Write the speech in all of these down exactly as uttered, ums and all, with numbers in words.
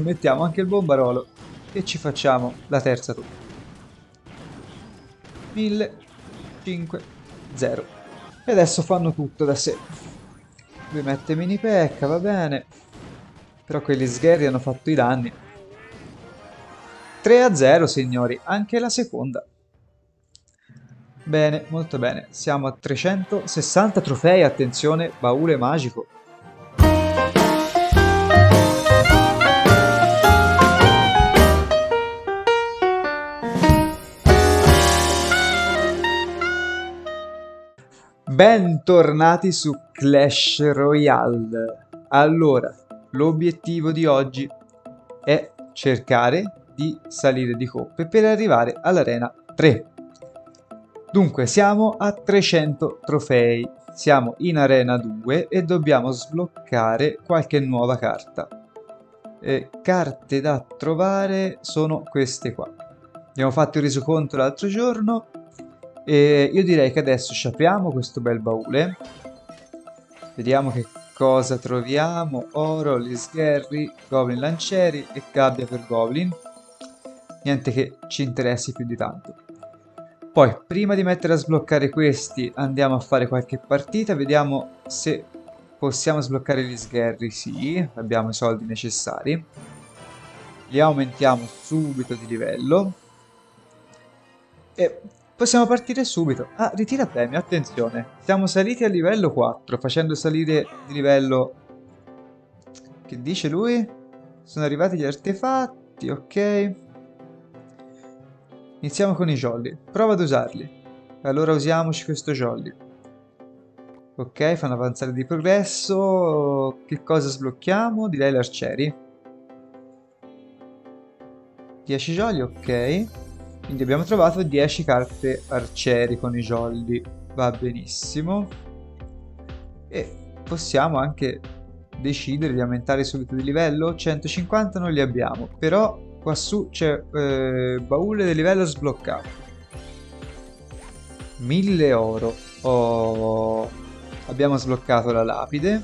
mettiamo anche il bombarolo e ci facciamo la terza turno. mille, cinque, zero. E adesso fanno tutto da sé. Lui mette mini pecca, va bene. Però quelli sgherri hanno fatto i danni. tre a zero, signori, anche la seconda. Bene, molto bene. Siamo a trecentosessanta trofei, attenzione, baule magico. Bentornati su Clash Royale. Allora, l'obiettivo di oggi è cercare di salire di coppe per arrivare all'arena tre. Dunque, siamo a trecento trofei, siamo in arena due e dobbiamo sbloccare qualche nuova carta. E carte da trovare sono queste qua. Abbiamo fatto il resoconto l'altro giorno e io direi che adesso ci apriamo questo bel baule. Vediamo che cosa troviamo. Oro, gli sgherri, goblin lancieri e gabbia per goblin. Niente che ci interessi più di tanto. Poi, prima di mettere a sbloccare questi, andiamo a fare qualche partita, vediamo se possiamo sbloccare gli sgherri. Sì, abbiamo i soldi necessari. Li aumentiamo subito di livello. E possiamo partire subito. Ah, ritira premio, attenzione. Siamo saliti a livello quattro, facendo salire di livello... Che dice lui? Sono arrivati gli artefatti, ok... Iniziamo con i jolly, prova ad usarli. Allora usiamoci questo jolly. Ok, fanno avanzare di progresso. Che cosa sblocchiamo? Direi l'arcieri. dieci jolly, ok. Quindi abbiamo trovato dieci carte arcieri con i jolly. Va benissimo. E possiamo anche decidere di aumentare subito di livello. centocinquanta non li abbiamo, però... Qua su c'è eh, baule del livello sbloccato. mille oro. Oh. Abbiamo sbloccato la lapide.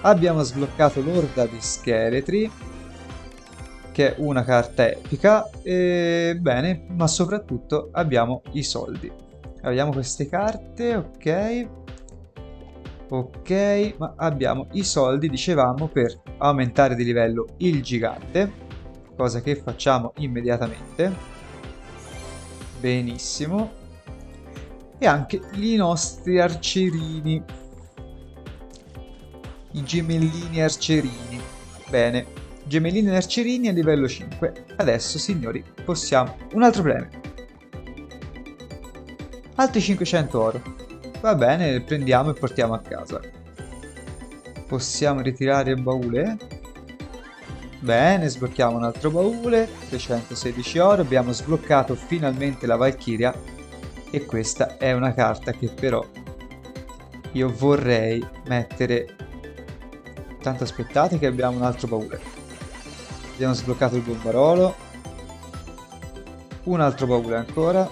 Abbiamo sbloccato l'orda di scheletri, che è una carta epica. E, bene, ma soprattutto abbiamo i soldi. Abbiamo queste carte, ok. Ok, ma abbiamo i soldi, dicevamo, per aumentare di livello il gigante. Cosa che facciamo immediatamente. Benissimo. E anche i nostri arcerini, i gemellini arcerini. Bene, gemellini arcerini a livello cinque. Adesso, signori, possiamo un altro premio, altri cinquecento oro. Va bene, prendiamo e portiamo a casa. Possiamo ritirare il baule. Bene, sblocchiamo un altro baule, trecentosedici oro, abbiamo sbloccato finalmente la Valchiria e questa è una carta che però io vorrei mettere... Tanto aspettate che abbiamo un altro baule. Abbiamo sbloccato il bombarolo, un altro baule ancora,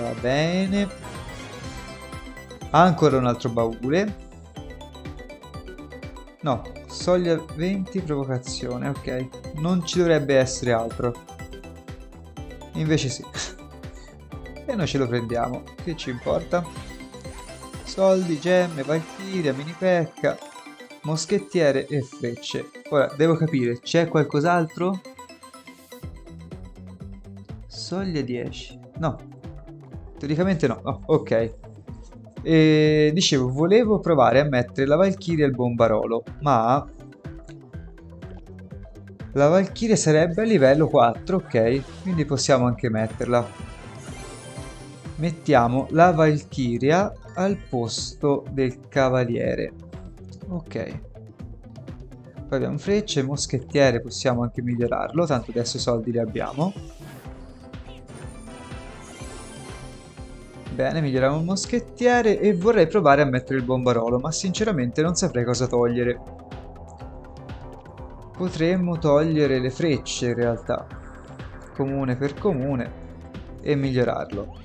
va bene, ancora un altro baule, no... Soglia venti, provocazione, ok. Non ci dovrebbe essere altro. Invece sì. E noi ce lo prendiamo. Che ci importa? Soldi, gemme, valchiria, mini pecca, moschettiere e frecce. Ora, devo capire, c'è qualcos'altro? Soglia dieci. No. Teoricamente no. Oh, ok. E dicevo, volevo provare a mettere la Valchiria e il bombarolo, ma la Valchiria sarebbe a livello quattro, ok, quindi possiamo anche metterla. Mettiamo la Valchiria al posto del cavaliere, ok. Poi abbiamo frecce, moschettiere, possiamo anche migliorarlo, tanto adesso i soldi li abbiamo. Bene, miglioriamo il moschettiere e vorrei provare a mettere il bombarolo, ma sinceramente non saprei cosa togliere. Potremmo togliere le frecce in realtà, comune per comune, e migliorarlo.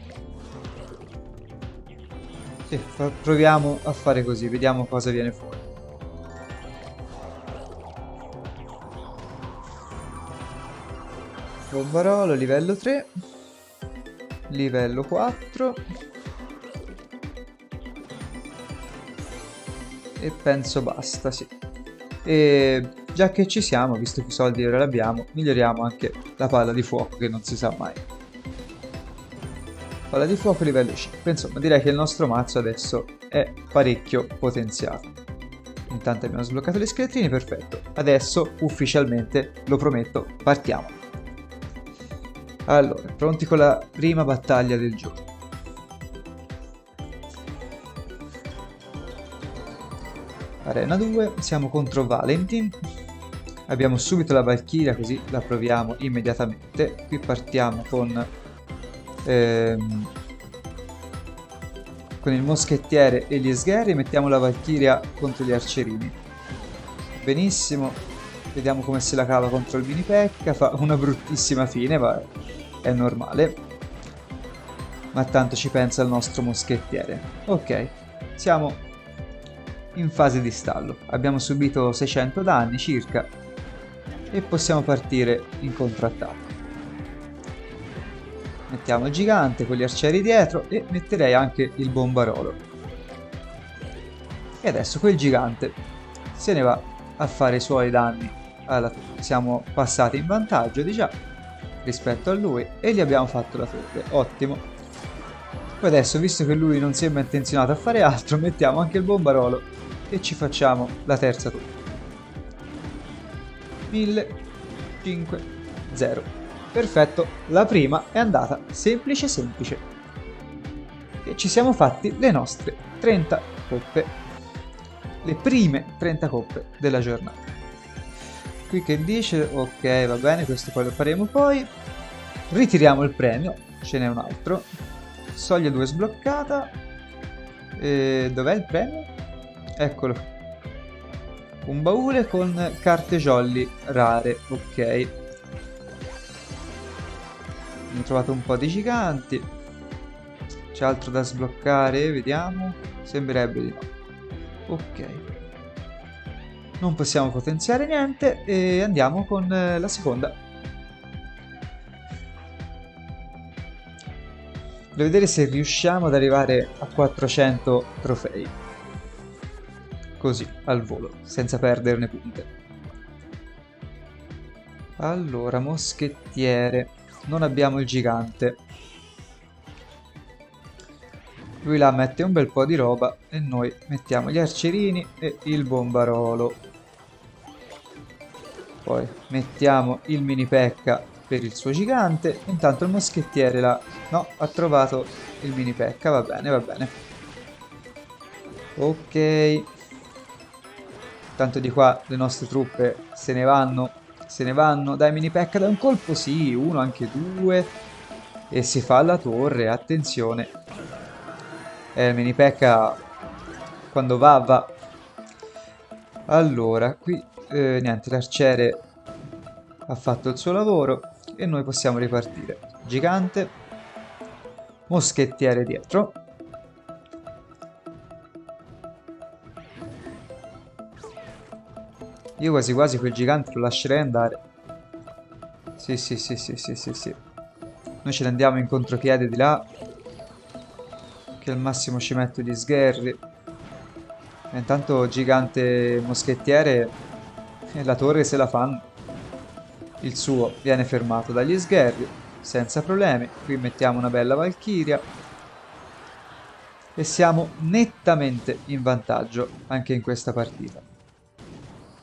E proviamo a fare così, vediamo cosa viene fuori. Bombarolo livello tre, livello quattro e penso basta, sì. E già che ci siamo, visto che i soldi ora li abbiamo, miglioriamo anche la palla di fuoco che non si sa mai. Palla di fuoco livello cinque, insomma direi che il nostro mazzo adesso è parecchio potenziato. Intanto abbiamo sbloccato gli scheletrini, perfetto. Adesso ufficialmente, lo prometto, partiamo. Allora, pronti con la prima battaglia del gioco. Arena due, siamo contro Valentin. Abbiamo subito la Valchiria così la proviamo immediatamente. Qui partiamo con... Ehm, con il moschettiere e gli sgherri, mettiamo la Valchiria contro gli arcerini. Benissimo, vediamo come se la cava contro il mini pecca, fa una bruttissima fine, ma è normale. Ma tanto ci pensa il nostro moschettiere. Ok, siamo in fase di stallo, abbiamo subito seicento danni circa e possiamo partire in contrattacco. Mettiamo il gigante con gli arcieri dietro e metterei anche il bombarolo. E adesso quel gigante se ne va a fare i suoi danni. Alla... Siamo passati in vantaggio di già rispetto a lui e gli abbiamo fatto la torre. Ottimo. Poi adesso, visto che lui non sembra intenzionato a fare altro, mettiamo anche il bombarolo e ci facciamo la terza torre. mille, cinque, zero. Perfetto, la prima è andata semplice semplice e ci siamo fatti le nostre trenta coppe, le prime trenta coppe della giornata. Qui che dice, ok, va bene, questo poi lo faremo, poi ritiriamo il premio, ce n'è un altro. Soglia due sbloccata, e dov'è il premio? Eccolo, un baule con carte jolly rare, ok. Abbiamo trovato un po' di giganti. C'è altro da sbloccare? Vediamo. Sembrerebbe di no. Ok. Non possiamo potenziare niente e andiamo con la seconda. Devo vedere se riusciamo ad arrivare a quattrocento trofei. Così, al volo, senza perderne punte. Allora, moschettiere. Non abbiamo il gigante. Lui là mette un bel po' di roba e noi mettiamo gli arcerini e il bombarolo. Poi mettiamo il mini pecca per il suo gigante. Intanto il moschettiere là... No, ha trovato il mini pecca. Va bene, va bene. Ok. Tanto di qua le nostre truppe se ne vanno. Se ne vanno, dai mini pecca, da un colpo, sì, uno, anche due. E si fa la torre, attenzione. Eh, mini pecca quando va, va. Allora, qui, eh, niente, l'arciere ha fatto il suo lavoro e noi possiamo ripartire. Gigante, moschettiere dietro. Io quasi quasi quel gigante lo lascerei andare. Sì, sì, sì, sì, sì, sì, sì. Noi ce ne andiamo in contropiede di là. Che al massimo ci metto gli sgherri. E intanto gigante moschettiere e la torre se la fanno. Il suo viene fermato dagli sgherri, senza problemi. Qui mettiamo una bella Valchiria. E siamo nettamente in vantaggio anche in questa partita.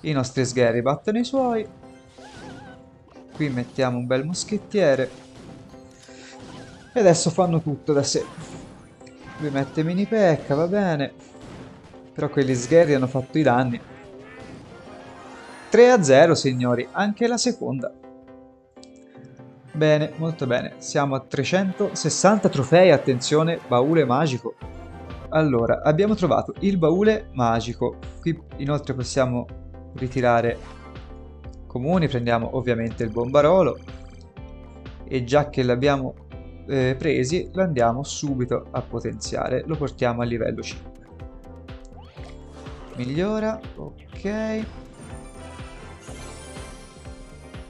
I nostri sgherri battono i suoi. Qui mettiamo un bel moschettiere. E adesso fanno tutto da sé. Lui mette mini pecca, va bene. Però quegli sgherri hanno fatto i danni. tre a zero, signori. Anche la seconda. Bene, molto bene. Siamo a trecentosessanta trofei. Attenzione, baule magico. Allora, abbiamo trovato il baule magico. Qui inoltre possiamo... ritirare comuni, prendiamo ovviamente il bombarolo e già che l'abbiamo eh, presi lo andiamo subito a potenziare, lo portiamo al livello cinque. Migliora, ok.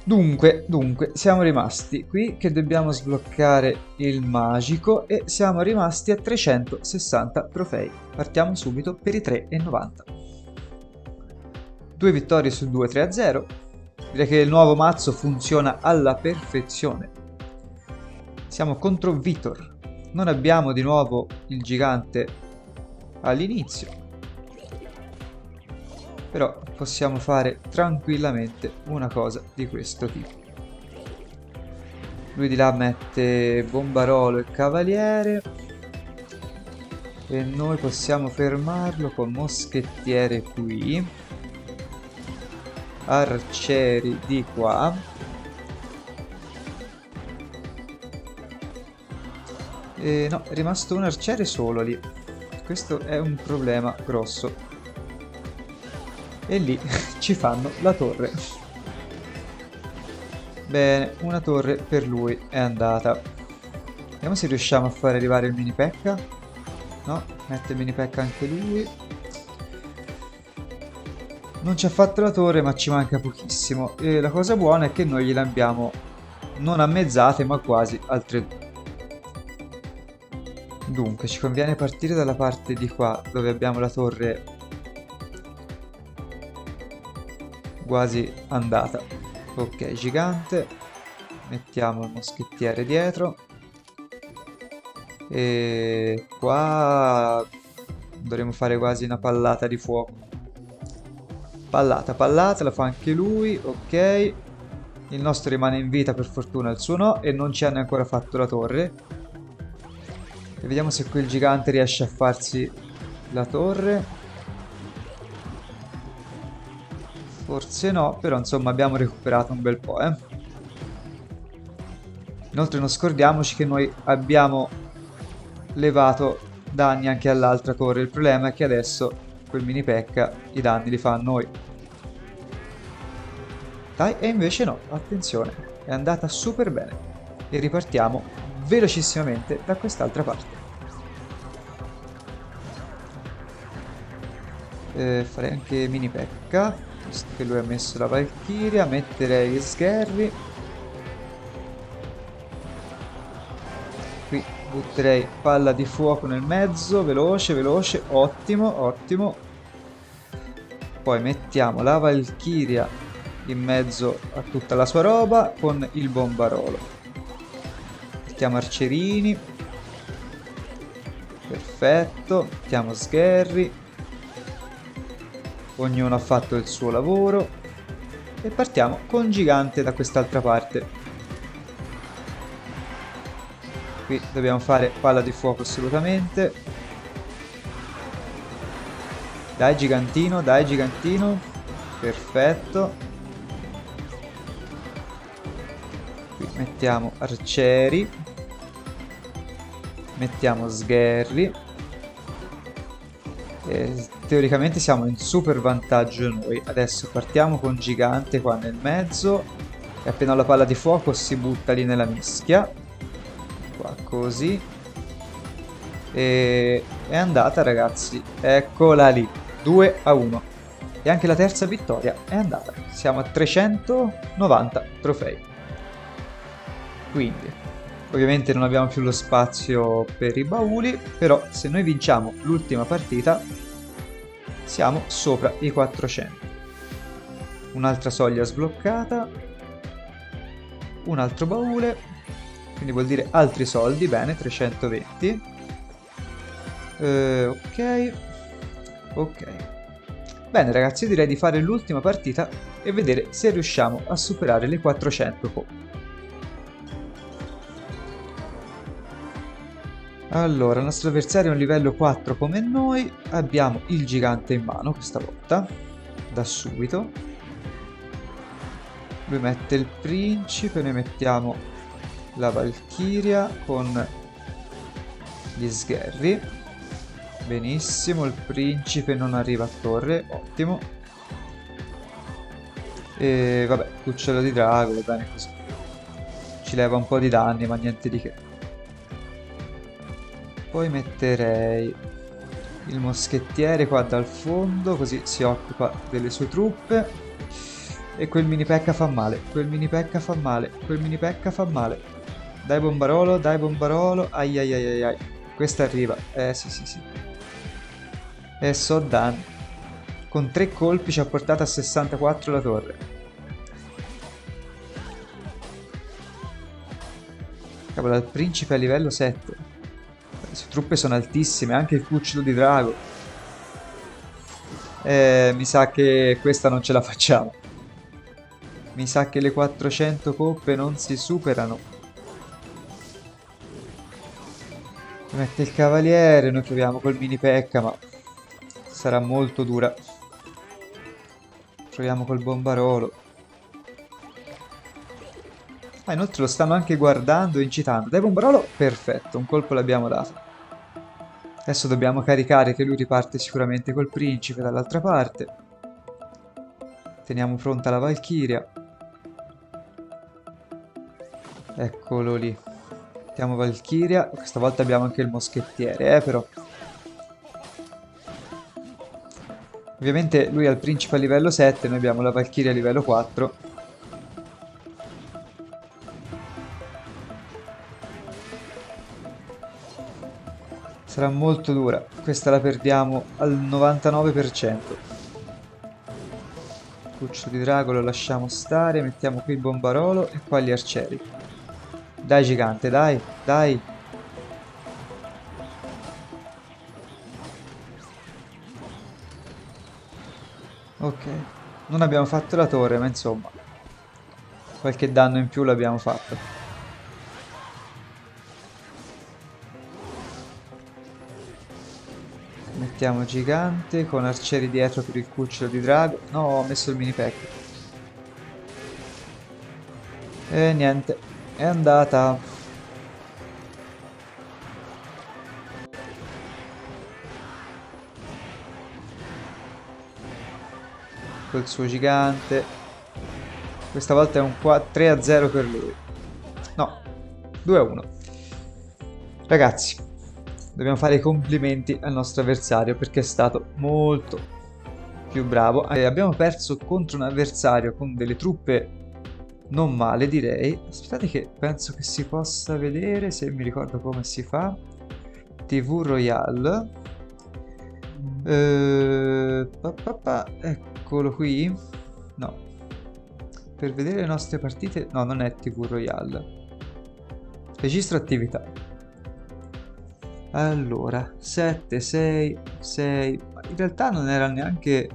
Dunque, dunque, siamo rimasti qui che dobbiamo sbloccare il magico e siamo rimasti a trecentosessanta trofei. Partiamo subito per i tre e novanta. Due vittorie su due, tre a zero. Direi che il nuovo mazzo funziona alla perfezione. Siamo contro Vitor. Non abbiamo di nuovo il gigante all'inizio. Però possiamo fare tranquillamente una cosa di questo tipo. Lui di là mette bombarolo e cavaliere e noi possiamo fermarlo con moschettiere qui, arcieri di qua, e no, è rimasto un arciere solo lì, questo è un problema grosso. E lì ci fanno la torre. Bene, una torre per lui è andata. Vediamo se riusciamo a far arrivare il mini pecca. No, mette il mini pecca anche lui. Non ci ha fatto la torre, ma ci manca pochissimo. E la cosa buona è che noi gliela abbiamo non a mezzate, ma quasi altre due. Dunque, ci conviene partire dalla parte di qua, dove abbiamo la torre quasi andata. Ok, gigante, mettiamo il moschettiere dietro e qua dovremmo fare quasi una pallata di fuoco. Pallata, pallata, la fa anche lui. Ok, il nostro rimane in vita, per fortuna, il suo no, e non ci hanno ancora fatto la torre. E vediamo se quel gigante riesce a farsi la torre. Forse no, però insomma abbiamo recuperato un bel po', eh. Inoltre non scordiamoci che noi abbiamo levato danni anche all'altra torre. Il problema è che adesso quel mini pecca i danni li fa a noi. Dai, e invece no, attenzione, è andata super bene. E ripartiamo velocissimamente da quest'altra parte. Eh, farei anche mini pecca. Visto che lui ha messo la Valchiria, metterei gli sgherri. Qui butterei palla di fuoco nel mezzo, veloce, veloce, ottimo, ottimo. Poi mettiamo la Valchiria in mezzo a tutta la sua roba con il bombarolo. Mettiamo arcerini. Perfetto, mettiamo sgherri. Ognuno ha fatto il suo lavoro e partiamo con gigante da quest'altra parte. Qui dobbiamo fare palla di fuoco assolutamente. Dai gigantino, dai gigantino. Perfetto. Qui mettiamo arcieri. Mettiamo sgherri. E teoricamente siamo in super vantaggio noi. Adesso partiamo con gigante qua nel mezzo e appena la palla di fuoco si butta lì nella mischia qua, così, e è andata, ragazzi, eccola lì, due a uno, e anche la terza vittoria è andata. Siamo a trecentonovanta trofei, quindi ovviamente non abbiamo più lo spazio per i bauli, però se noi vinciamo l'ultima partita siamo sopra i quattrocento. Un'altra soglia sbloccata, un altro baule, quindi vuol dire altri soldi, bene, trecentoventi. Eh, ok, ok. Bene ragazzi, direi di fare l'ultima partita e vedere se riusciamo a superare le quattrocento coppe. Allora, il nostro avversario è un livello quattro come noi, abbiamo il gigante in mano questa volta, da subito. Lui mette il principe, noi mettiamo la Valchiria con gli sgherri. Benissimo, il principe non arriva a torre, ottimo. E vabbè, cucciolo di drago, va bene così. Ci leva un po' di danni, ma niente di che. Poi metterei il moschettiere qua dal fondo, così si occupa delle sue truppe. E quel mini pecca fa male, quel mini pecca fa male, quel mini pecca fa male. Dai bombarolo, dai bombarolo, ai ai ai ai ai. Questa arriva, eh sì sì sì. E so danni. Con tre colpi ci ha portato a sessantaquattro la torre. Cavolo, dal principe a livello sette. Le truppe sono altissime, anche il cucciolo di drago. Eh, mi sa che questa non ce la facciamo. Mi sa che le quattrocento coppe non si superano. Mette il cavaliere, noi proviamo col mini pecca, ma sarà molto dura. Proviamo col bombarolo. Ah, inoltre lo stanno anche guardando e incitando. Dai bombarolo, perfetto, un colpo l'abbiamo dato. Adesso dobbiamo caricare che lui riparte sicuramente col principe dall'altra parte. Teniamo pronta la valchiria. Eccolo lì. Mettiamo valchiria. Questa volta abbiamo anche il moschettiere, eh però. Ovviamente lui ha il principe a livello sette, noi abbiamo la valchiria a livello quattro. Sarà molto dura. Questa la perdiamo al novantanove per cento. Cuccio di drago lo lasciamo stare. Mettiamo qui il bombarolo e qua gli arcieri. Dai gigante, dai, dai. Ok, non abbiamo fatto la torre, ma insomma, qualche danno in più l'abbiamo fatto. Mettiamo gigante con arcieri dietro per il cucciolo di drago. No, ho messo il mini pack. E niente, è andata. Il suo gigante, questa volta è un tre a zero per lui. No, due a uno. Ragazzi, dobbiamo fare i complimenti al nostro avversario perché è stato molto più bravo e abbiamo perso contro un avversario con delle truppe non male, direi. Aspettate che penso che si possa vedere, se mi ricordo come si fa. T V Royale, eh, pa, pa, pa, ecco. Eccolo qui, no, per vedere le nostre partite, no, non è T V Royale, registro attività, allora, sette, sei, sei, ma in realtà non era neanche,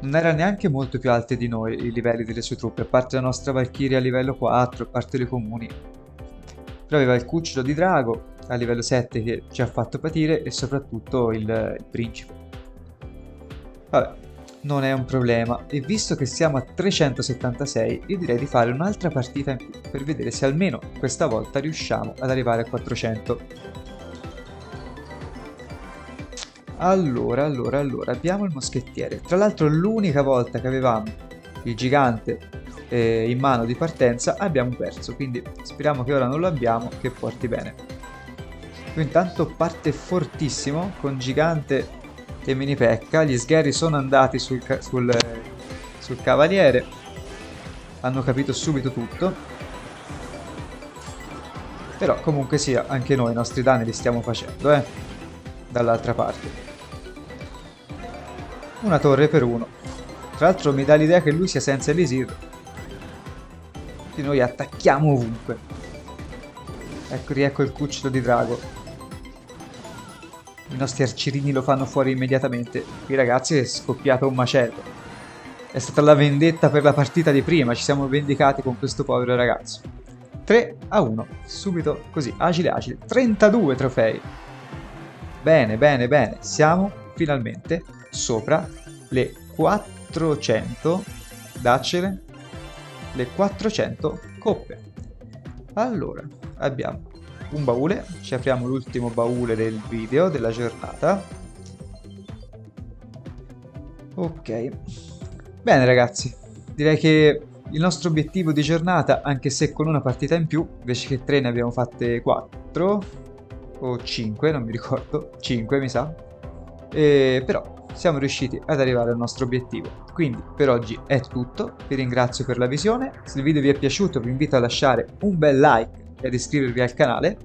non era neanche molto più alte di noi i livelli delle sue truppe, a parte la nostra valchiria a livello quattro, a parte le comuni, però aveva il cucciolo di drago a livello sette che ci ha fatto patire e soprattutto il, il principe. Vabbè, non è un problema, e visto che siamo a trecentosettantasei io direi di fare un'altra partita in più per vedere se almeno questa volta riusciamo ad arrivare a quattrocento. Allora, allora, allora, abbiamo il moschettiere. Tra l'altro l'unica volta che avevamo il gigante eh, in mano di partenza abbiamo perso, quindi speriamo che ora non lo abbiamo, che porti bene. Lui intanto parte fortissimo con gigante e mini pecca. Gli sgherri sono andati sul, ca sul, eh, sul cavaliere, hanno capito subito tutto, però comunque sia anche noi i nostri danni li stiamo facendo eh? dall'altra parte. Una torre per uno, tra l'altro mi dà l'idea che lui sia senza elisir, quindi noi attacchiamo ovunque. Ecco, riecco il cucciolo di drago. I nostri arcierini lo fanno fuori immediatamente. Qui ragazzi è scoppiato un macello. È stata la vendetta per la partita di prima. Ci siamo vendicati con questo povero ragazzo. tre a uno. Subito così, agile agile. trentadue trofei. Bene, bene, bene. Siamo finalmente sopra le quattrocento. Daccele. Le quattrocento coppe. Allora, abbiamo un baule, ci apriamo l'ultimo baule del video, della giornata. Ok, bene ragazzi, direi che il nostro obiettivo di giornata, anche se con una partita in più, invece che tre ne abbiamo fatte quattro o cinque, non mi ricordo, cinque mi sa, e però siamo riusciti ad arrivare al nostro obiettivo. Quindi per oggi è tutto, vi ringrazio per la visione, se il video vi è piaciuto vi invito a lasciare un bel like e ad iscrivervi al canale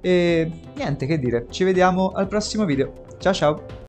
e niente che dire, ci vediamo al prossimo video, ciao ciao!